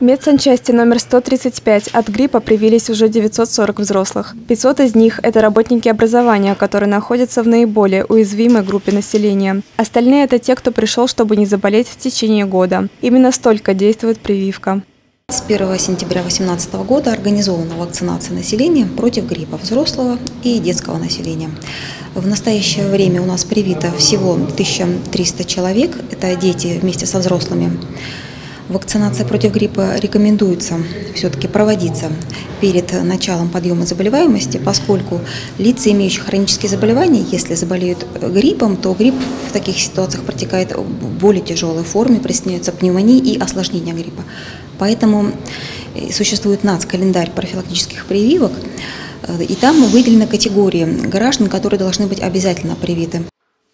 В медсанчасти номер 135 от гриппа привились уже 940 взрослых. 500 из них – это работники образования, которые находятся в наиболее уязвимой группе населения. Остальные – это те, кто пришел, чтобы не заболеть в течение года. Именно столько действует прививка. С 1 сентября 2018 года организована вакцинация населения против гриппа взрослого и детского населения. В настоящее время у нас привито всего 1300 человек, это дети вместе со взрослыми. Вакцинация против гриппа рекомендуется все-таки проводиться перед началом подъема заболеваемости, поскольку лица, имеющие хронические заболевания, если заболеют гриппом, то грипп в таких ситуациях протекает в более тяжелой форме, присоединяются пневмонии и осложнения гриппа. Поэтому существует НАЦ-календарь профилактических прививок, и там выделены категории граждан, которые должны быть обязательно привиты.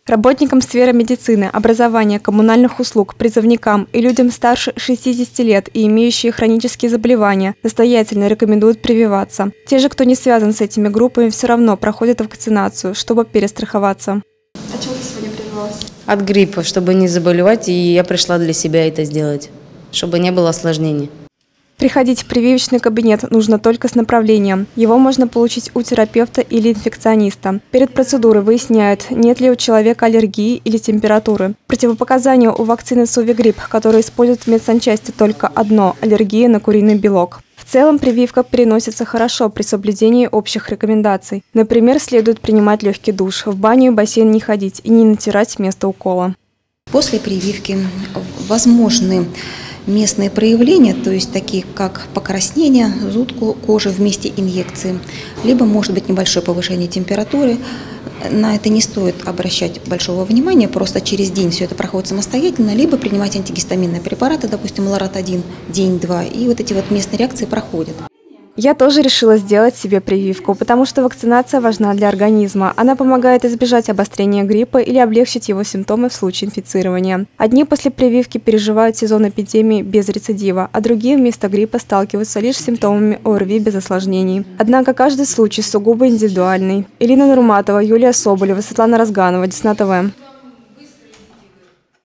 Работникам сферы медицины, образования, коммунальных услуг, призывникам и людям старше 60 лет и имеющие хронические заболевания настоятельно рекомендуют прививаться. Те же, кто не связан с этими группами, все равно проходят вакцинацию, чтобы перестраховаться. А чего ты сегодня прививалась? От гриппа, чтобы не заболевать, и я пришла для себя это сделать, чтобы не было осложнений. Приходить в прививочный кабинет нужно только с направлением. Его можно получить у терапевта или инфекциониста. Перед процедурой выясняют, нет ли у человека аллергии или температуры. Противопоказание у вакцины «Сувигрип», которую используют в медсанчасти, только одно – аллергия на куриный белок. В целом прививка переносится хорошо при соблюдении общих рекомендаций. Например, следует принимать легкий душ, в баню и бассейн не ходить и не натирать место укола. После прививки возможны местные проявления, то есть такие как покраснение, зуд кожи в месте инъекции, либо может быть небольшое повышение температуры. На это не стоит обращать большого внимания, просто через день все это проходит самостоятельно, либо принимать антигистаминные препараты, допустим, Лоратадин, день-два, и вот эти вот местные реакции проходят. Я тоже решила сделать себе прививку, потому что вакцинация важна для организма. Она помогает избежать обострения гриппа или облегчить его симптомы в случае инфицирования. Одни после прививки переживают сезон эпидемии без рецидива, а другие вместо гриппа сталкиваются лишь с симптомами ОРВИ без осложнений. Однако каждый случай сугубо индивидуальный. Ирина Нурматова, Юлия Соболева, Светлана Разганова, Десна-ТВ.